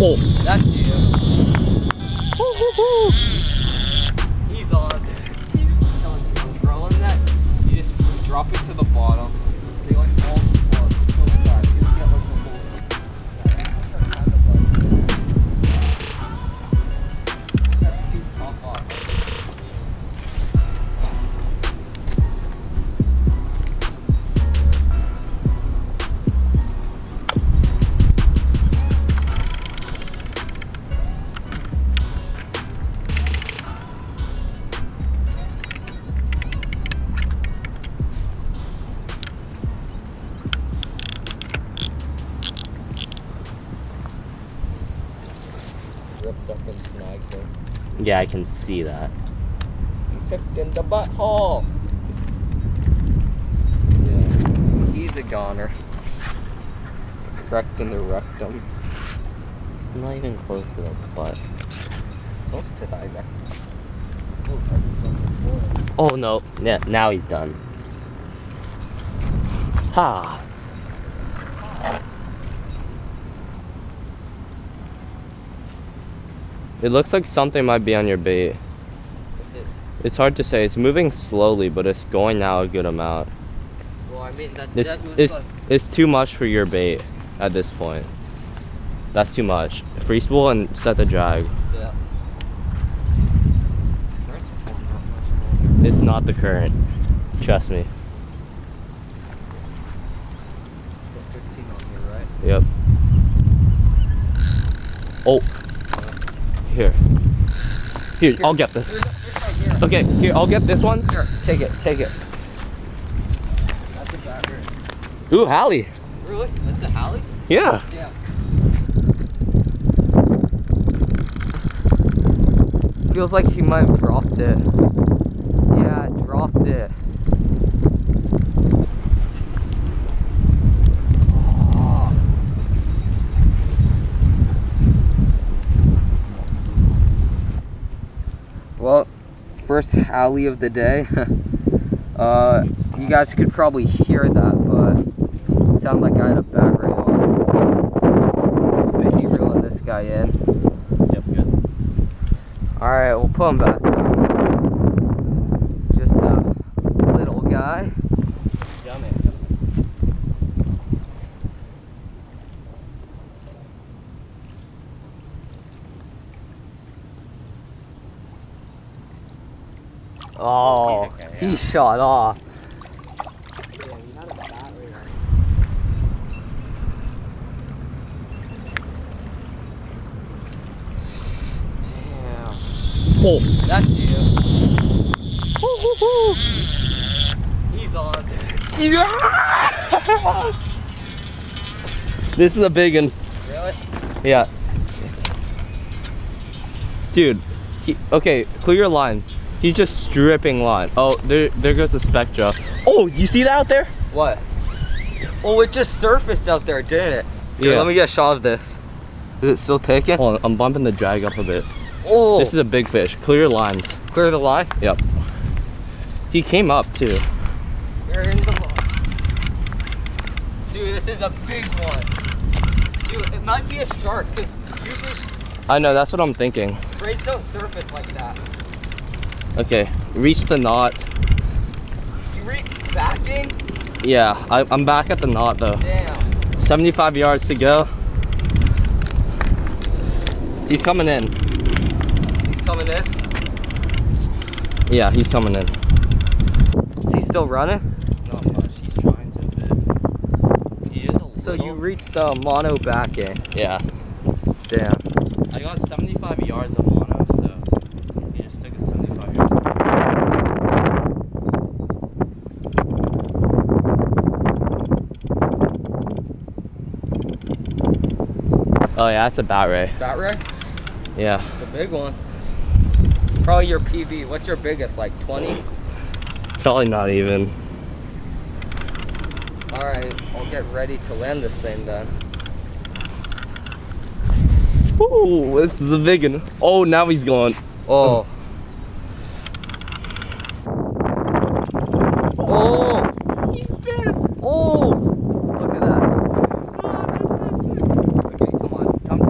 Oh, that's you. Woo-hoo-hoo. He's on it. I'm throwing that, you just drop it to the bottom. They like all the bottom. So sorry. You just get up and snag there. Yeah, I can see that. He's hooked in the butthole. Yeah, he's a goner. Wrecked in the rectum. He's not even close to the butt. Close to the rectum. Oh no! Yeah, now he's done. Ha! It looks like something might be on your bait. Is it? It's hard to say. It's moving slowly, but it's going out a good amount. Well, I mean, it's too much for your bait at this point. That's too much. Free spool and set the drag. Yeah. It's not the current. Trust me. Got 15 on here, right? Yep. Oh. Here, I'll get this. Okay, here, I'll get this one. Sure, take it. That's a bat ray. Ooh, hallie. Really? That's a hallie? Yeah. Yeah. Feels like he might have dropped it. Yeah, dropped it. Well, first hallie of the day. You guys could probably hear that, but it sounded like I had a bat ray on. Busy reeling this guy in. Yep, good. Alright, we'll pull him back down. Just a little guy. Yeah, man. Oh, okay, yeah. He shot off. Yeah, you had a bat ray. Damn. Oh, that's you. Woo-hoo-hoo. He's on it. Yeah! This is a big one. Really? Yeah. Dude, okay, clear your line. He's just stripping line. Oh, there goes the spectra. Oh, you see that out there? What? Oh, it just surfaced out there, didn't it? Here, yeah. Let me get a shot of this. Is it still taking? Hold on, I'm bumping the drag up a bit. Oh. This is a big fish. Clear your lines. Clear the line? Yep. He came up too. They're in the line. Dude, this is a big one. Dude, it might be a shark because usually. I know, that's what I'm thinking. Rays don't surface like that. Okay, reach the knot. You reached back in? Yeah, I'm back at the knot though. Damn. 75 yards to go. He's coming in. He's coming in? Yeah, he's coming in. Is he still running? Not much, he's trying to bit. He is a little. So you reached the mono back in? Yeah. Damn. I got 75 yards of mono, so. Oh yeah, that's a bat ray. Bat ray? Yeah. It's a big one. Probably your PB. What's your biggest, like 20? Probably not even. Alright, I'll get ready to land this thing then. Ooh, this is a big one. Oh, now he's going. Oh. Oh! He's pissed! Oh! Look at that. Oh, that's so sick. Okay, come on. Come to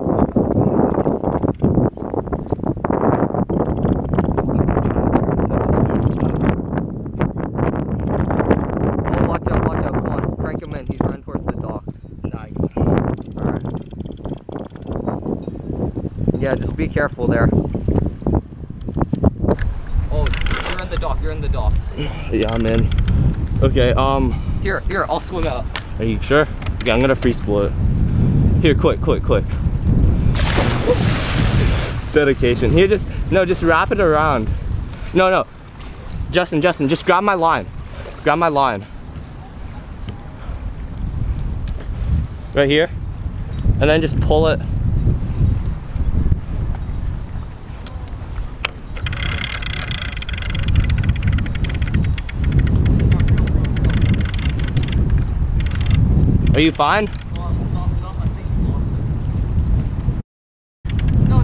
towards the docks? No, I got it. Alright. Yeah, just be careful there. Oh, you're in the dock, you're in the dock. Yeah, I'm in. Okay, Here, I'll swim out. Are you sure? Okay, I'm gonna free spool it. Here, quick. Dedication. Here, just wrap it around. No. Justin, just grab my line. Right here. And then just pull it. Are you fine? No,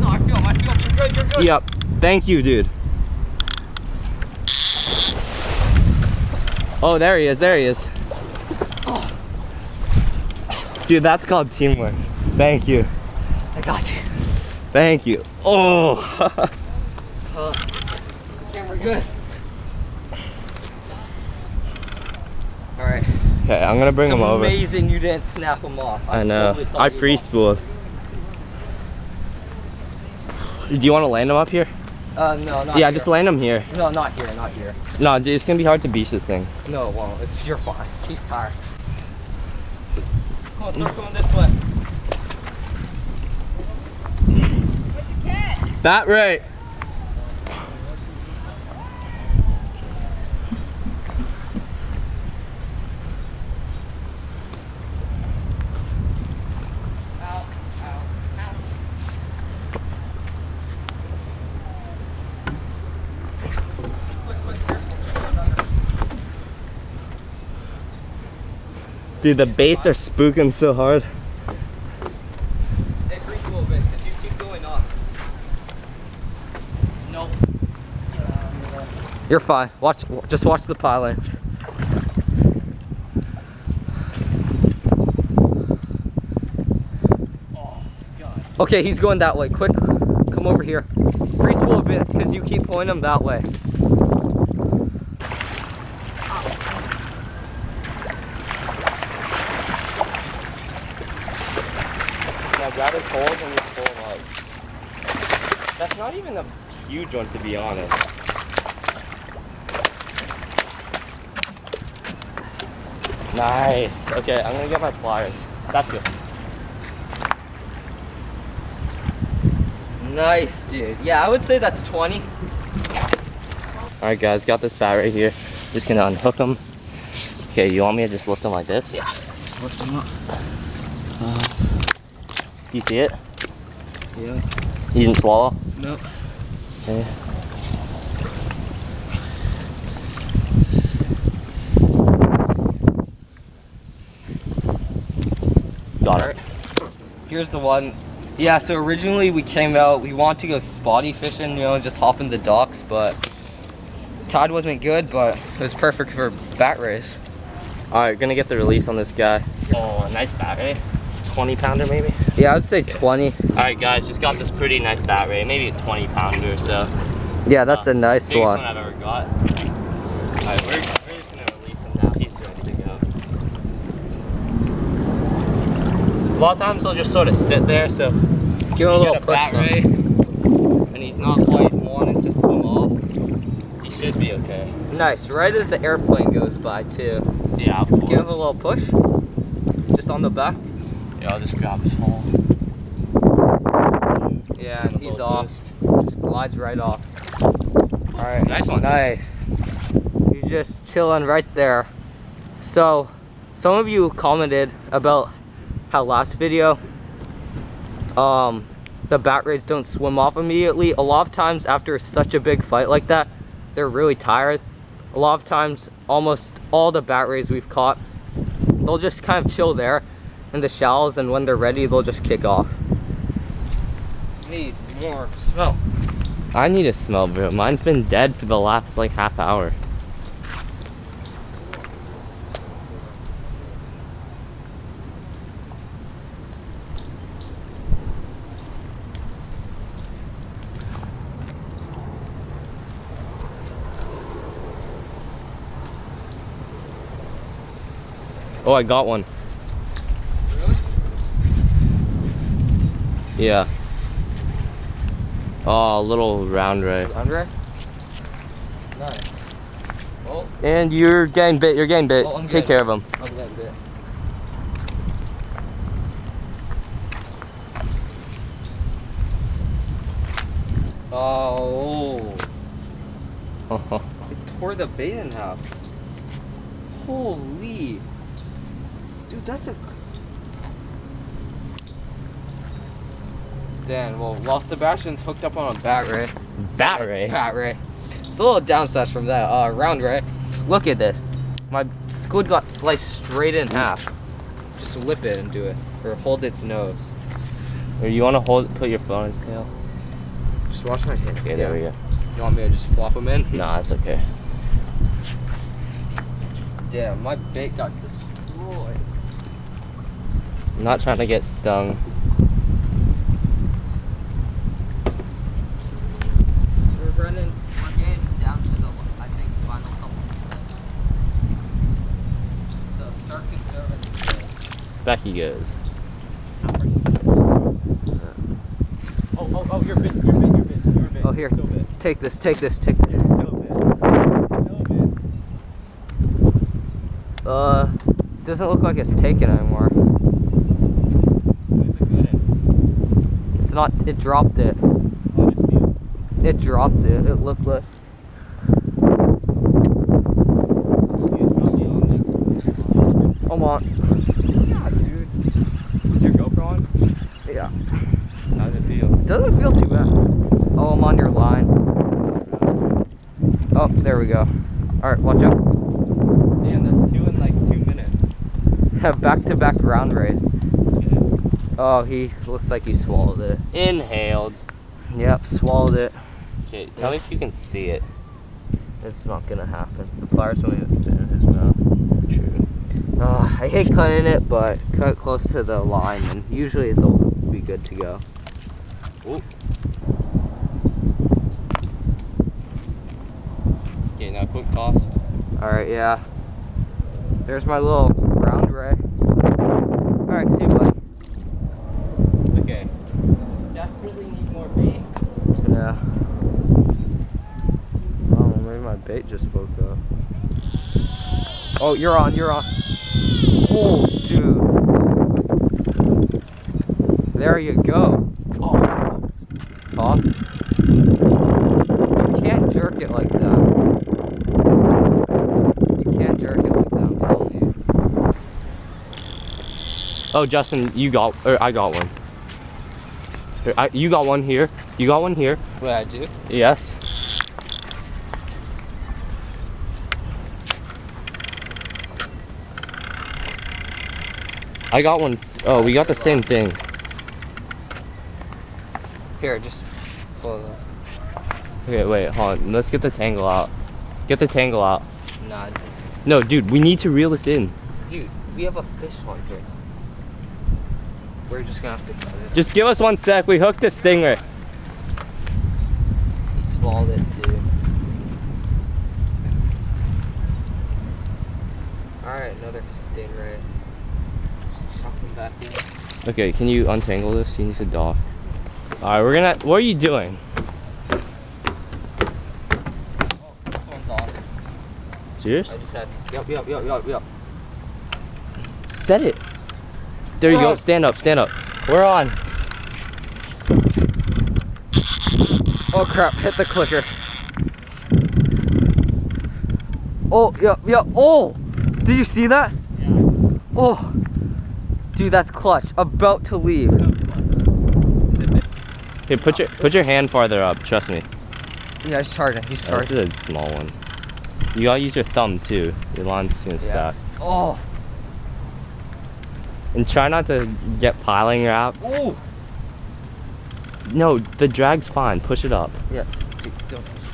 I feel you're good. Yep, thank you, dude. Oh, there he is. Dude, that's called teamwork. Thank you. I got you. Thank you. Oh. Yeah, we're good. All right. Okay, I'm gonna bring him over. It's amazing you didn't snap him off. I know. Totally I free spooled. Do you want to land him up here? No, not here. Yeah, just land him here. No, not here. No, dude, it's gonna be hard to beach this thing. No, it won't. You're fine. He's tired. Come on, start going this way. What'd you catch? Bat Ray. Dude, the baits are spooking so hard. They freeze a little bit because you keep going up. Nope. You're fine. Just watch the pile inch. Oh, God. Okay, he's going that way. Quick, come over here. Freeze a little bit because you keep pulling him that way. Grab his holes and just pull him up. That's not even a huge one, to be honest. Nice. Okay, I'm gonna get my pliers. That's good. Nice, dude. Yeah, I would say that's 20. Alright, guys, got this bat right here. Just gonna unhook him. Okay, you want me to just lift him like this? Yeah, just lift him up. You see it? Yeah. You didn't swallow? Nope. Okay. Got it. Here's the one. Yeah, so originally we came out, we wanted to go spotty fishing, you know, just hop in the docks, but tide wasn't good, but it was perfect for bat rays. Alright, gonna get the release on this guy. Oh, nice bat, eh? 20 pounder maybe? Yeah, I'd say 20. Alright guys, just got this pretty nice bat ray, maybe a 20 pounder or so. Yeah, that's a nice one. Biggest one I've ever got. Alright, we're just gonna release him now. He's ready to go. A lot of times they'll just sort of sit there, so give him a little bat ray and he's not quite wanting to swim off, he should be okay. Nice, right as the airplane goes by too. Yeah, of course. Give him a little push, just on the back. Yeah, I'll just grab his hole. Yeah, and he's off. Just glides right off. Alright, nice one. Nice. He's just chilling right there. So, some of you commented about how last video, the bat rays don't swim off immediately. A lot of times after such a big fight like that, they're really tired. A lot of times, almost all the bat rays we've caught, they'll just kind of chill there in the shallows, and when they're ready, they'll just kick off. Need more smell. I need a smell, bro. Mine's been dead for the last like half hour. Oh, I got one. Yeah. Oh, a little round ray. Round ray? Nice. Oh. And you're getting bit. You're getting bit. Oh, take care of him. I'm getting bit. Oh. It tore the bait in half. Holy. Dude, that's a... Damn, well, while Sebastian's hooked up on a bat ray. Bat ray? Bat ray. It's a little downside from that round ray. Look at this. My squid got sliced straight in half. Just lip it and do it. Or hold its nose. Or you want to hold, put your phone on its tail? Just watch my hand. Okay, there we go. You want me to just flop them in? Nah, it's okay. Damn, my bait got destroyed. I'm not trying to get stung. Back he goes. Oh, you're bit. Oh, here. So bit. Take this. You're so bit. So bit. Doesn't look like it's taken anymore. It's a good end. It's not, it dropped it. Oh, it's new. It dropped it, it looked like. Come on. Yeah. How does it feel? Doesn't feel too bad. Oh, I'm on your line. Oh, there we go. Alright, watch out. Damn, that's two in like 2 minutes. Have back-to-back round rays. Yeah. Oh, he looks like he swallowed it. Inhaled. Yep, swallowed it. Okay, tell me if you can see it. It's not gonna happen. The pliers won't even fit in his mouth. True. I hate cutting it, but cut it close to the line, and usually they'll be good to go. Ooh. Okay, now quick toss. Alright, yeah. There's my little round ray. Alright, see you, bud. Okay. Desperately need more bait. Yeah. Oh, maybe my bait just woke up. Oh, you're on. Oh, dude. There you go. Oh. Huh? You can't jerk it like that. I'm telling you. Oh, Justin, I got one. You got one here. Wait, I do? Yes. I got one. Oh, we got the same thing. Here, just pull it up. Okay, wait, hold on. Let's get the tangle out. Nah. Dude. No, dude, we need to reel this in. Dude, we have a fish on here. We're just gonna have to cut it. Just give us 1 sec. We hooked a stingray. He swallowed it too. Alright, another stingray. Okay, can you untangle this? You need to dock. Alright, we're gonna. What are you doing? Oh, this one's off. Serious? I just had to. Yup. Set it. There you go. Stand up. We're on. Oh crap, hit the clicker. Oh, yup. Oh! Did you see that? Yeah. Oh! Dude, that's clutch. About to leave. Here, put your hand farther up. Trust me. Yeah, he's charging. This is a small one. You gotta use your thumb too. Your line's gonna stack. Oh. And try not to get piling wrapped. Oh. No, the drag's fine. Push it up. Yeah. Dude, don't push.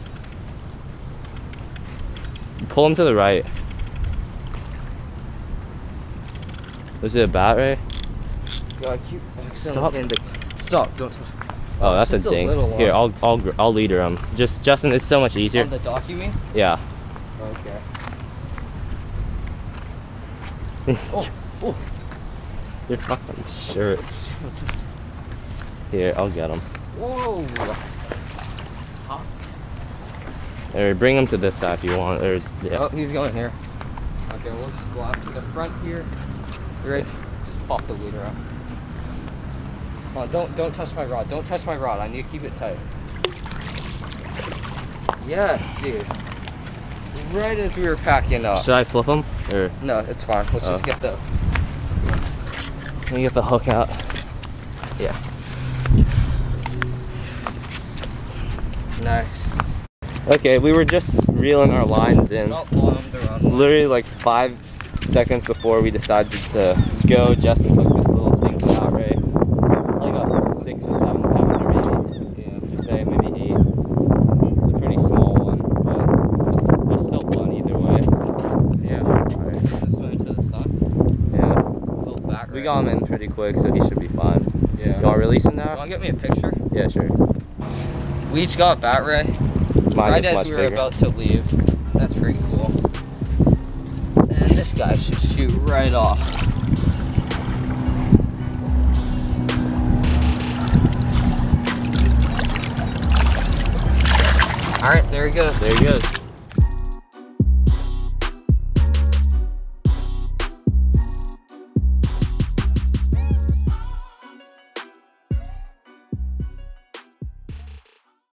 Pull him to the right. Was it a bat ray? Yeah, I keep accidentally Stop! Don't touch. Oh, that's a thing. Here, I'll lead her. Justin, it's so much easier. On the dock, you mean? Yeah. Okay. Oh. Your fucking shirt. Here, I'll get him. Whoa! Hot. Or bring him to this side if you want. Or, yeah. Oh, he's going here. Okay, we'll just go out to the front here. You ready? Just pop the leader up. Come on, don't touch my rod. Don't touch my rod. I need to keep it tight. Yes, dude. Right as we were packing up. Should I flip him? Or? No, it's fine. Let's just get the... Let me get the hook out. Yeah. Nice. Okay, we were just reeling our lines in. Literally like 5 seconds before we decided to go, Justin hooked this little thing to Bat Ray. Like a 6 or 7 pounder maybe. Yeah, just say maybe 8. It's a pretty small one, but there's still fun either way. Yeah. Alright, is this one to the sun? Yeah. Little Bat Ray. We got him in pretty quick, so he should be fine. Yeah. Y'all releasing now? You wanna get me a picture? Yeah, sure. We each got Bat Ray. Right as we were about to leave. That's pretty cool. And this guy should shoot right off. Alright, there he goes. There he goes.